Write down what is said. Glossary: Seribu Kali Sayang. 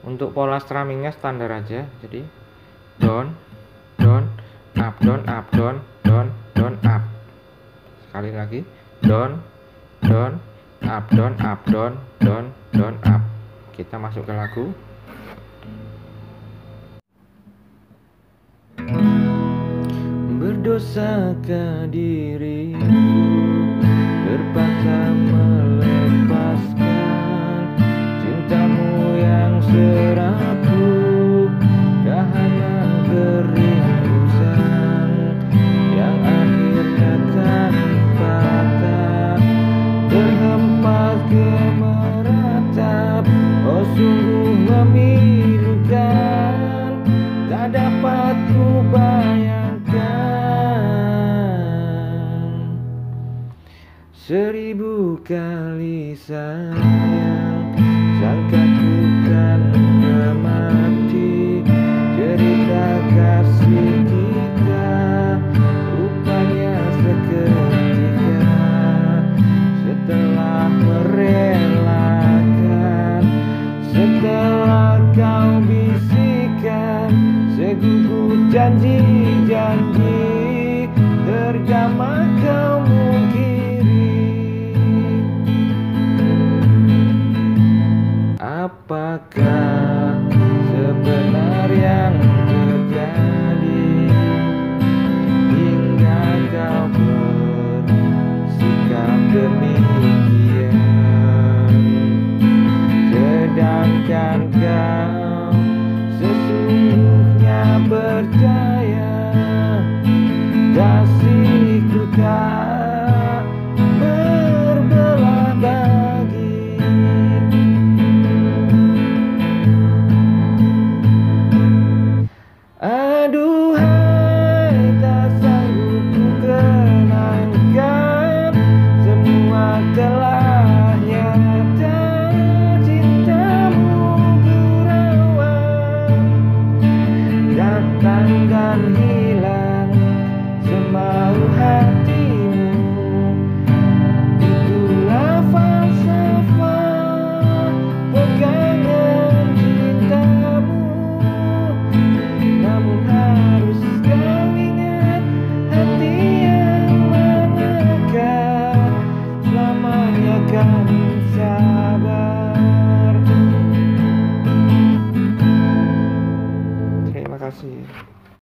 Untuk pola strummingnya standar aja, jadi down up down up. Sekali lagi down up down up. Kita masuk ke lagu. Berdosakah diriku terpaksa melepaskan cintamu yang serapu, dahana kerinduan yang akhirnya tanpa tak terhempas ke meratap. Oh sungguh memilukan, tak dapat ku bayangkan. Seribu kali sayang, sangka ku kan mati. Cerita kasih kita rupanya seketika, setelah merelakan, setelah kau bisikan segugur janji-janji, terjamah kau mungkin. Apakah sebenarnya